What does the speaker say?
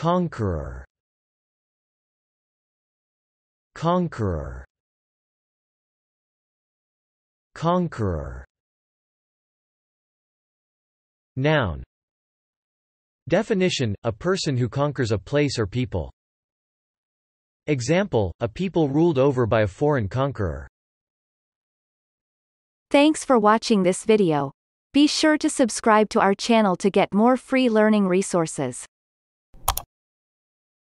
Conqueror. Conqueror. Conqueror. Noun. Definition, a person who conquers a place or people. Example, a people ruled over by a foreign conqueror. Thanks for watching this video. Be sure to subscribe to our channel to get more free learning resources.